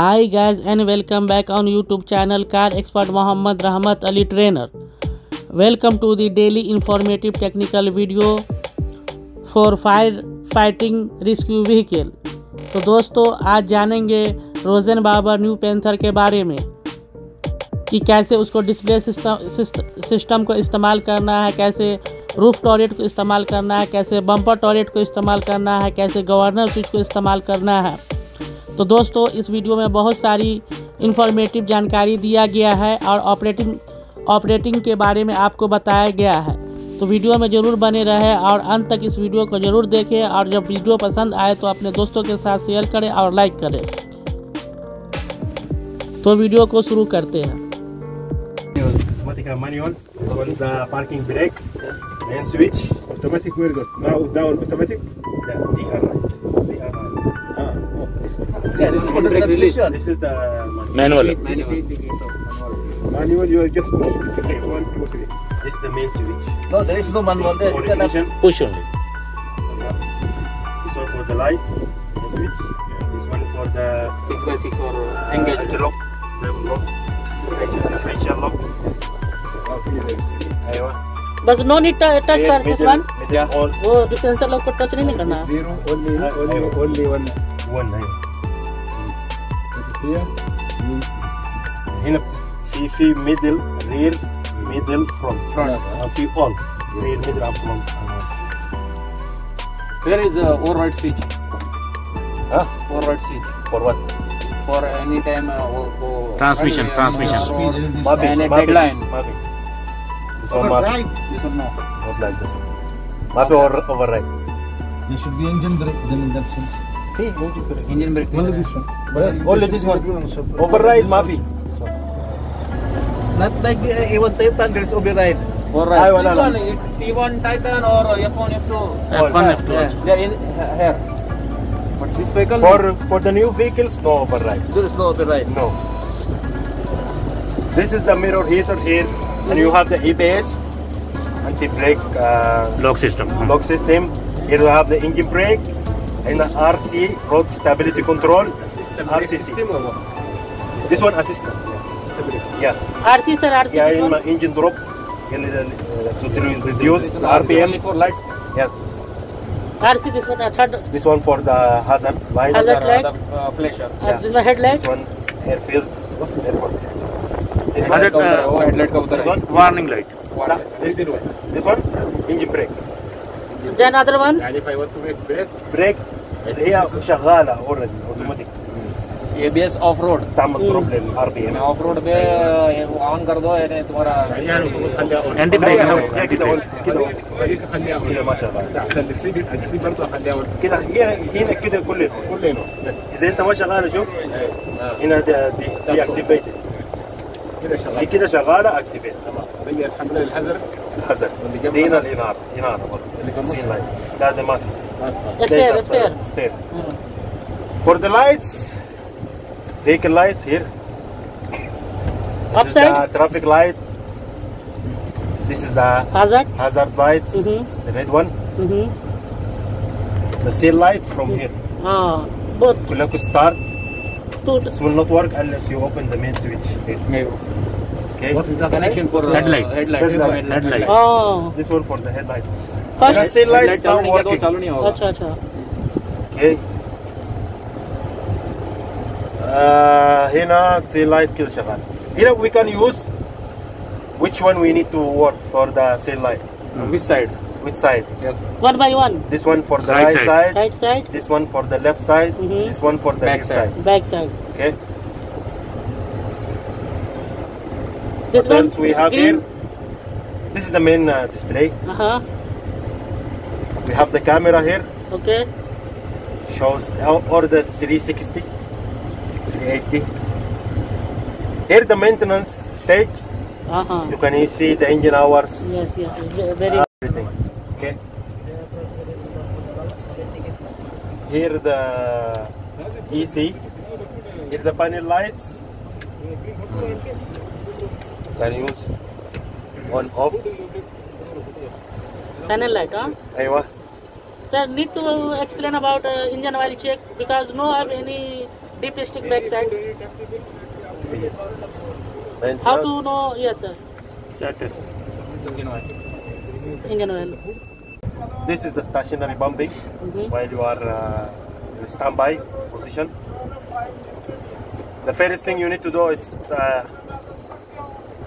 Hi guys and welcome back on YouTube channel Car Expert Mohammad Rahmat Ali Trainer. Welcome to the daily informative technical video for fire fighting rescue vehicle. तो दोस्तों आज जानेंगे रोजनबावर new panther के बारे में कि कैसे उसको डिस्प्ले सिस्टम को इस्तेमाल करना है, कैसे रूफ टॉयलेट को इस्तेमाल करना है, कैसे बम्पर टॉयलेट को इस्तेमाल करना है, कैसे गवर्नर स्विच को इस्तेमाल करना है। तो दोस्तों इस वीडियो में बहुत सारी इन्फॉर्मेटिव जानकारी दिया गया है और ऑपरेटिंग के बारे में आपको बताया गया है। तो वीडियो में ज़रूर बने रहें और अंत तक इस वीडियो को ज़रूर देखें और जब वीडियो पसंद आए तो अपने दोस्तों के साथ शेयर करें और लाइक करें। तो वीडियो को शुरू करते हैं। Manual, so the parking brake, yes. And switch, automatic we are good. Now down automatic, they are right. Oh, this is the manual, you are just push, 1, 2, 3, this is the main switch. No, there is no manual, there is push only. So for the lights, the switch, this one for the 6x6 or engagement lock, differential lock. बस no need touch sir this one वो sensor lock को touch नहीं करना zero only one है हिन फी middle rear middle from front फी all rear middle आप from there is a override switch हां override switch for what for any time transmission headline or right. This one no. Not like this one. Math or override. There should be engine brake then in that sense. See, engine brake. Only this one. Only this one. Override, Mafi. Not like even Titan, there is override. Override. This one, T1 Titan or F1, F2. F1, F2. Yeah. They are in here. But this vehicle. For the new vehicles, no override. There is no override. No. This is the mirror heater here. And you have the EBS anti-brake lock system. Here you have the engine brake and the RC road stability control system, RCC. This one assistance. Yeah. RC sir, RC. Yeah, in engine drop and to reduce RPM for lights. Yes. RC this one third. This one for the hazard light. Hazard light. Flasher. Yeah. This one headlight. This one airfield. What airport? This one, warning light. This one, engine brake. Then other one. And if I want to make brake, they are shagala already, automatic. ABS off-road. Tam problem, RPM. Off-road be on kar do, and tomorrow. Anti-brake no. Kida. ما شاء الله. تسلي برضو خليها أول. كده هنا كده كلنا. إذا أنت ما شغال شوف هنا دي activated. هي كده شغاله اكتيفيت تمام هي الحمد لله الحذر اللي هنا الاناره برضه لا ده ما في سبير فور ذا لايتس هيك اللايتس هير ابسايد ترافيك لايت ذيس از ا هازارد لايتس ذا ريد وان ذا سيل لايت فروم هير بوت كلكو ستارت This will not work unless you open the main switch. Okay. What is the connection for headlight? Oh. This one for the headlight. First headlight don't work. Okay. Here the light kill shagal. Here we can use which one we need to work for the sail light. Which side? Which side? Yes. One by one. This one for the right side. Right side. This one for the left side. This one for the back side. Back side. Okay. This what else we have green. Here? This is the main display. We have the camera here. Okay. Shows or the 360, 380. Here the maintenance page. You can see the engine hours. Yes. Very. Everything. Okay. Here the EC. Here the panel lights. Can use on off. Panel light, huh? Aywa. Sir, need to explain about engine oil check because no have any Deep stick back side. How to know? Yes, sir. That is engine oil. Engine oil. This is the stationary pumping while you are in standby position. The first thing you need to do is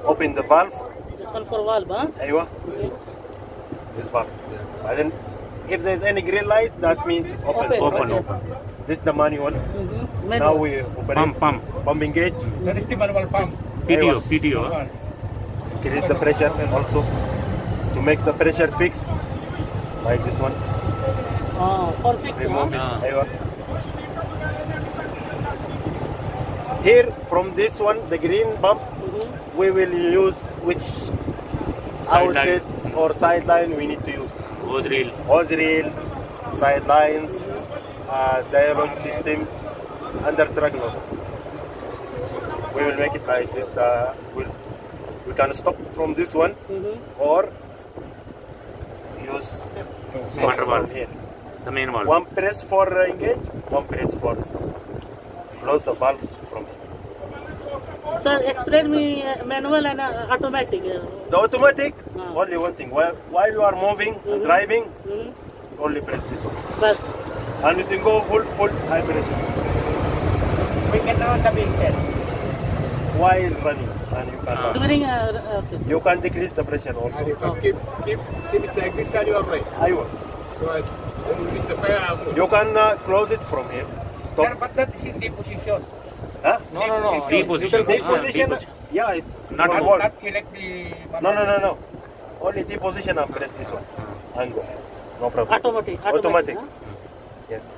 open the valve. This one for valve, huh? Aywa. Okay. This valve. And then, if there is any green light, that means it's open. Open. This is the manual. Now we open pumping gauge. That is the manual pump. PTO. PTO. Increase the pressure also to make the pressure fix, like this one. Oh, for fixing. Remove it. Here from this one, the green pump, we will use which outlet or sideline we need to use. Hose reel, sidelines, dialogue system, under track nozzle. We will make it like this. We can stop from this one or use from here. The main valve. One press for engage, one press for stop. Close the valves from here. Sir, explain me manual and automatic. The automatic, only one thing. While you are moving and driving, only press this one. Press. And you can go full high pressure. We cannot communicate. While running, and you can during, okay, you can decrease the pressure also. And you can keep it like this and you are right. I will. Because when you reach the fire outlet. You can close it from here. Stop. Sir, but that is in the position. Huh? No. Deposition. Deposition. Yeah, it not select the. No. Only deposition and press this one. And go. No problem. Automatic. Huh? Yes.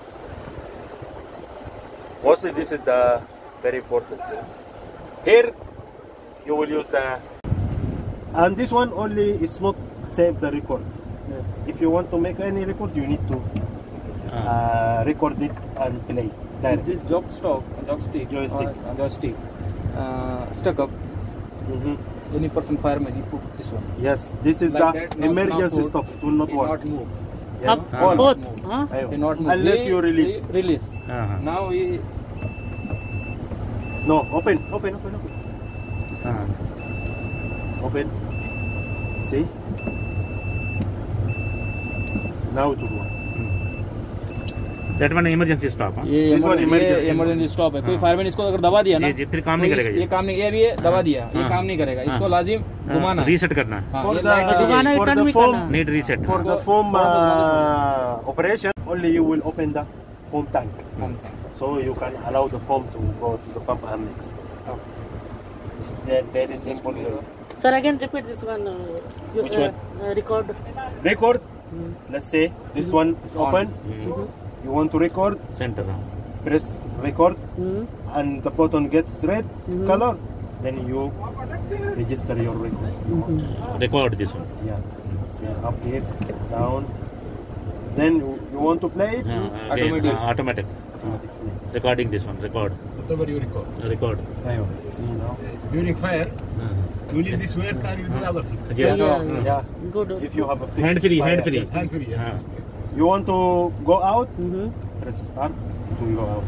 Mostly this is the very important thing. Here, you will use the. And this one only is not save the records. Yes. If you want to make any record, you need to record it and play. This joystick stuck up. Any person fireman, you put this one. Yes, this is like the emergency stop. Will not work. Not move. Yes. Not move. Unless you release. Release. Now we. No, open. Open. See. Now it will work. That one emergency stop. This one emergency stop है. कोई fireman इसको अगर दबा दिया ना, फिर काम नहीं करेगा. ये काम नहीं, ये भी दबा दिया, ये काम नहीं करेगा. इसको लाजिम घुमाना. Reset करना. For the foam need reset. For the foam operation, only you will open the foam tank. So you can allow the foam to go to the pump and mix. That is important. Sir, again repeat this one. Which one? Record. Record. Let's say this one is open. You want to record? Center. Press record, and the button gets red color. Then you register your record. Record this one. Yeah. So up here, down. Then you want to play it? Automatic. Recording this one. Record. Whatever you record. Record. See now. During fire, you need this where can you do the other things? Yeah. Good. If you have a fixed hand free. Yes. You want to go out? Press start to go out.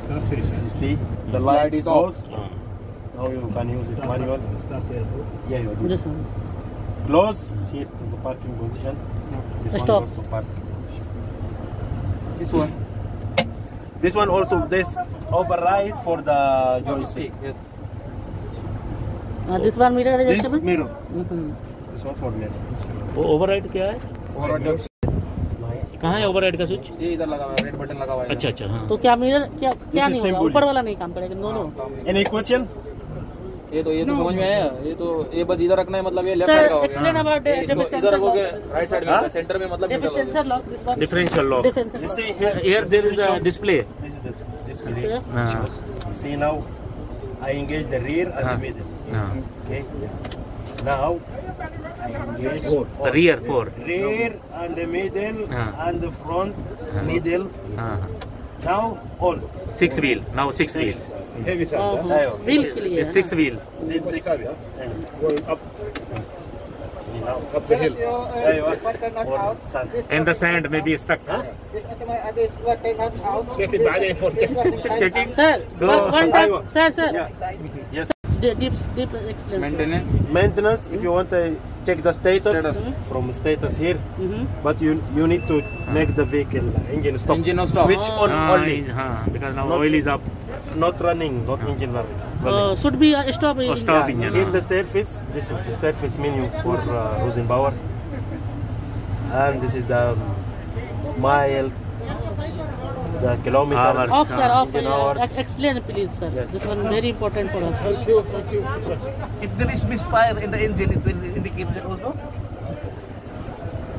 Start finish. You see the light is off. Now you can use it manual. Start here. Yeah, this one. Close here to the parking position. This one goes to parking position. This one. This one also. This override for the joystick. Yes. This one mirror adjustable. This mirror. This one for mirror. Override क्या है? Override. कहाँ है override का switch? ये इधर लगा हुआ है, रेड बटन लगा हुआ है। अच्छा। तो क्या मिरर क्या नहीं होगा? ऊपर वाला नहीं काम करेगा। नो। Any question? ये तो समझ में आया। ये बस इधर रखना है, मतलब ये लेफ्ट साइड का होगा। Explain about differential lock. इधर रखोगे राइट साइड में, सेंटर में मतलब differential lock. This one differential lock. You see here there is a display. This is the display. See now I engage the rear and the middle. Okay. Now I engage the rear and the middle and the front middle. Now all six wheel. Heavy side. Wheel. Six wheel. This is going up. See you know, up the hill. In the sand, maybe stuck. Huh? Sir, one time, sir. Yeah. Yes. Deep explanation. Maintenance. If you want to check the status. From status here, but you need to make the vehicle engine stop. Switch on only. Because now oil is up. Not running, not engine running. Should be a stop engine. Hit the surface. This is the surface menu for Rosenbauer, and this is the mile, the kilometers. Off, sir, off. Explain, please, sir. Yes. This one very important for us. Thank you. If there is misfire in the engine, it will indicate that also.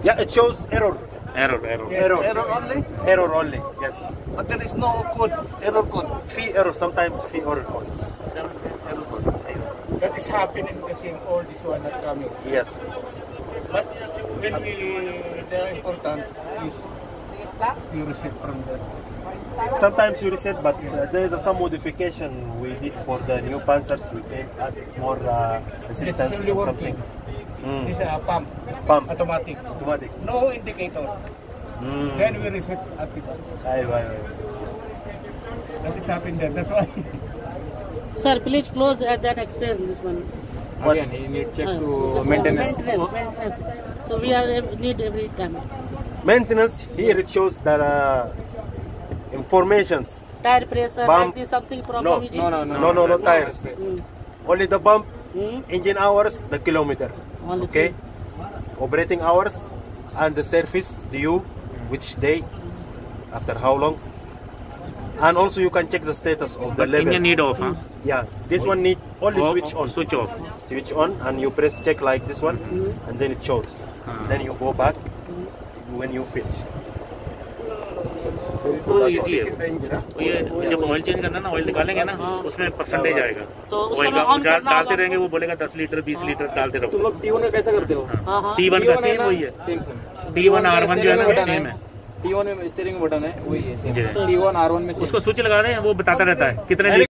Yeah, it shows error. Error only. Yes. But there is no code. Error code. Fee error. Sometimes fee error codes. Error code. That is happening the same. All this one are coming. Yes. But when the important is you reset from the. Sometimes you reset, but there is some modification we did for the new Panzers. We can add more assistance or something. This is a pump. Automatic. No indicator. Then we reset at the pump. That is happened there. That's why. Sir, please close at that. Explain this one. Again, you need check to maintenance. So we need every time. Maintenance here it shows that informations. Tire pressure. Bump. Like something problem. No tires. Only the bump. Engine hours, the kilometer. Okay. Operating hours and the service due, which day, after how long, and also you can check the status of the levels. Engine need off, huh? Yeah, this one need only switch on. Switch off. Switch on, and you press check like this one, and then it shows. Then you go back when you finish. जब oil change करना ना oil निकालेंगे ना उसमें percentage आएगा तो oil का डालते रहेंगे वो बोलेगा 10 लीटर 20 लीटर डालते रहो तुम लोग T1 का कैसा करते हो T1 का सेम वही है T1 R1 जो है ना सेम है T1 में स्टीयरिंग बटन है वही है सेम T1 R1 में उसको स्विच लगा रहे हैं वो बताता रहता है कितने